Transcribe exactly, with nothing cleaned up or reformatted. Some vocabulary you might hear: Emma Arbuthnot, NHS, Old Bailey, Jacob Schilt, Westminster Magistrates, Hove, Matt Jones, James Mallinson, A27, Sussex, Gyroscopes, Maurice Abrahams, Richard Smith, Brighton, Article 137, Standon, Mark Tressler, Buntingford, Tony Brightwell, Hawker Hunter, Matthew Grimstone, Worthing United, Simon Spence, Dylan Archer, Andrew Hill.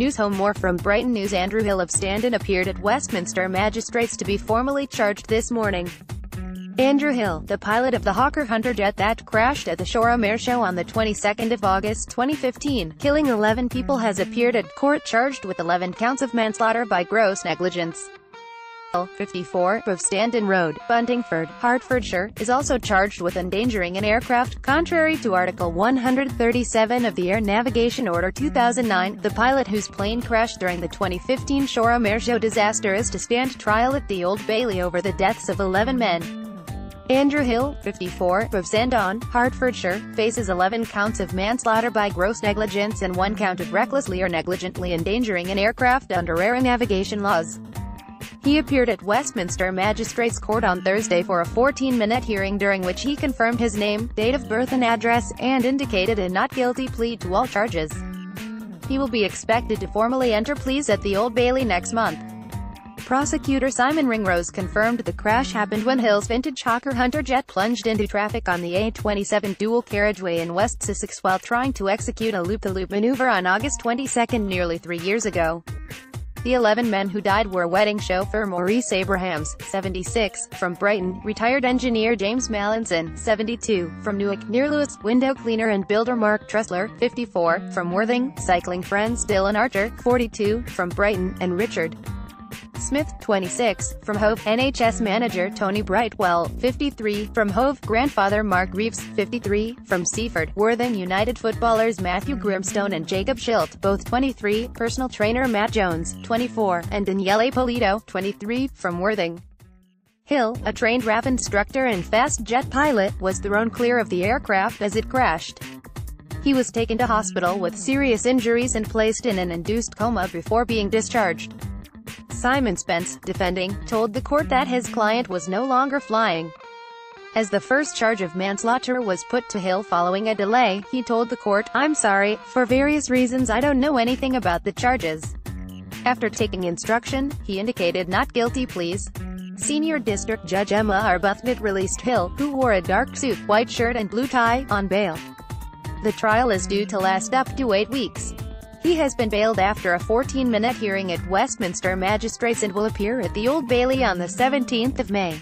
News Home. More from Brighton News. Andrew Hill of Standon appeared at Westminster Magistrates to be formally charged this morning. Andrew Hill, the pilot of the Hawker Hunter jet that crashed at the Shoreham Air Show on the twenty-second of August twenty fifteen, killing eleven people, has appeared at court charged with eleven counts of manslaughter by gross negligence. fifty-four, of Standon Road, Buntingford, Hertfordshire, is also charged with endangering an aircraft. Contrary to Article one hundred thirty-seven of the Air Navigation Order two thousand nine, the pilot whose plane crashed during the twenty fifteen Shoreham Air Show disaster is to stand trial at the Old Bailey over the deaths of eleven men. Andrew Hill, fifty-four, of Standon, Hertfordshire, faces eleven counts of manslaughter by gross negligence and one count of recklessly or negligently endangering an aircraft under air navigation laws. He appeared at Westminster Magistrates Court on Thursday for a fourteen-minute hearing during which he confirmed his name, date of birth and address, and indicated a not guilty plea to all charges. He will be expected to formally enter pleas at the Old Bailey next month. Prosecutor Simon Ringrose confirmed the crash happened when Hill's vintage Hawker Hunter jet plunged into traffic on the A twenty-seven dual carriageway in West Sussex while trying to execute a loop-the-loop maneuver on August twenty-second nearly three years ago. The eleven men who died were wedding chauffeur Maurice Abrahams, seventy-six, from Brighton, retired engineer James Mallinson, seventy-two, from Newark, near Lewis, window cleaner and builder Mark Tressler, fifty-four, from Worthing, cycling friends Dylan Archer, forty-two, from Brighton, and Richard Smith, twenty-six, from Hove, N H S manager Tony Brightwell, fifty-three, from Hove, grandfather Mark Reeves, fifty-three, from Seaford, Worthing United footballers Matthew Grimstone and Jacob Schilt, both twenty-three, personal trainer Matt Jones, twenty-four, and Daniele Polito, twenty-three, from Worthing. Hill, a trained R A F instructor and fast jet pilot, was thrown clear of the aircraft as it crashed. He was taken to hospital with serious injuries and placed in an induced coma before being discharged. Simon Spence, defending, told the court that his client was no longer flying. As the first charge of manslaughter was put to Hill following a delay, he told the court, "I'm sorry, for various reasons I don't know anything about the charges." After taking instruction, he indicated not guilty pleas. Senior District Judge Emma Arbuthnot released Hill, who wore a dark suit, white shirt and blue tie, on bail. The trial is due to last up to eight weeks. He has been bailed after a fourteen-minute hearing at Westminster Magistrates and will appear at the Old Bailey on the seventeenth of May.